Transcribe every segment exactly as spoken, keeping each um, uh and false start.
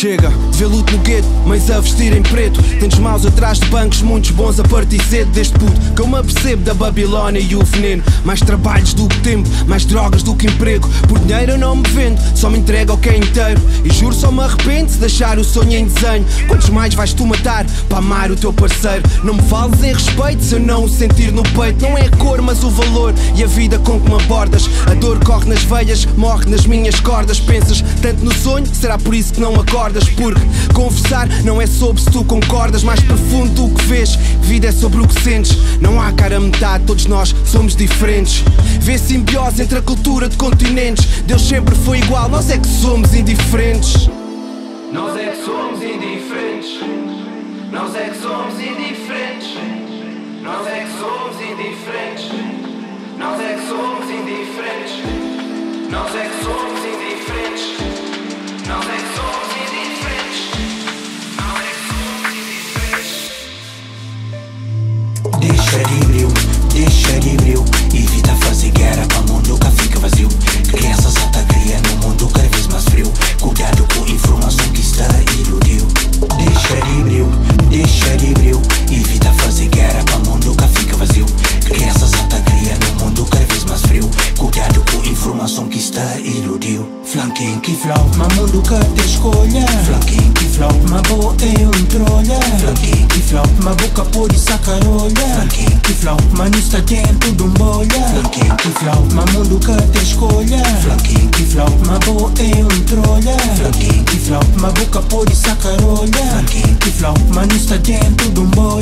Chega, veludo no gueto, mas a vestir em preto. Tantos maus atrás de bancos, muitos bons a partir cedo. Deste puto que eu me apercebo da Babilónia e o veneno. Mais trabalhos do que tempo, mais drogas do que emprego. Por dinheiro eu não me vendo, só me entrego ao que é inteiro. E juro só me arrependo se deixar o sonho em desenho. Quantos mais vais tu matar para amar o teu parceiro? Não me fales em respeito se eu não o sentir no peito. Não é a cor mas o valor e a vida com que me abordas. A dor corre nas veias, morre nas minhas cordas. Pensas tanto no sonho, será por isso que não acordas. Porque conversar não é sobre se tu concordas. Mais profundo do que vês, vida é sobre o que sentes. Não há cara metade, todos nós somos diferentes. Vê simbiose entre a cultura de continentes. Deus sempre foi igual, nós é que somos indiferentes. Nós é que somos indiferentes. Nós é que somos indiferentes. Nós é que somos indiferentes. Nós é que somos indiferentes. Nós é que somos indiferentes. Nós é que somos indiferentes. Deixa de brio, deixa de brio. Evita fazer guerra para o mundo que fica vazio. Crianças até cria no mundo cada vez mais frio. Cuidado com a informação que está iludiu. Deixa de brio, deixa de brio. Evita fazer guerra para o mundo que fica vazio. Crianças até cria no mundo cada vez mais frio. Cuidado com a informação que está iludiu. Flanquem que flau, mas mundo que te escolha. Flanquem que flau, mas boa é um trolha. Flanquem que flau, mas boca pode sacarolha. Flanquem que flau, mas não está dentro de um bolha. Flanquem que flau, mas mundo que te escolha. Flanquem que flau, mas boa é um trolha. Flanquem que flau, mas boca pode sacarolha. Flanquem que flau, mas não está dentro de um bolha.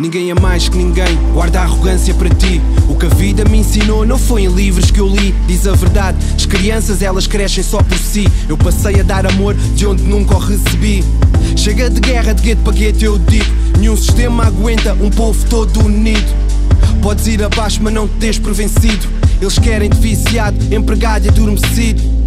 Ninguém é mais que ninguém, guarda a arrogância para ti. O que a vida me ensinou não foi em livros que eu li. Diz a verdade, as crianças elas crescem só por si. Eu passei a dar amor de onde nunca o recebi. Chega de guerra, de gueto para gueto eu digo. Nenhum sistema aguenta um povo todo unido. Podes ir abaixo mas não te tens prevencido. Eles querem-te viciado, empregado e adormecido.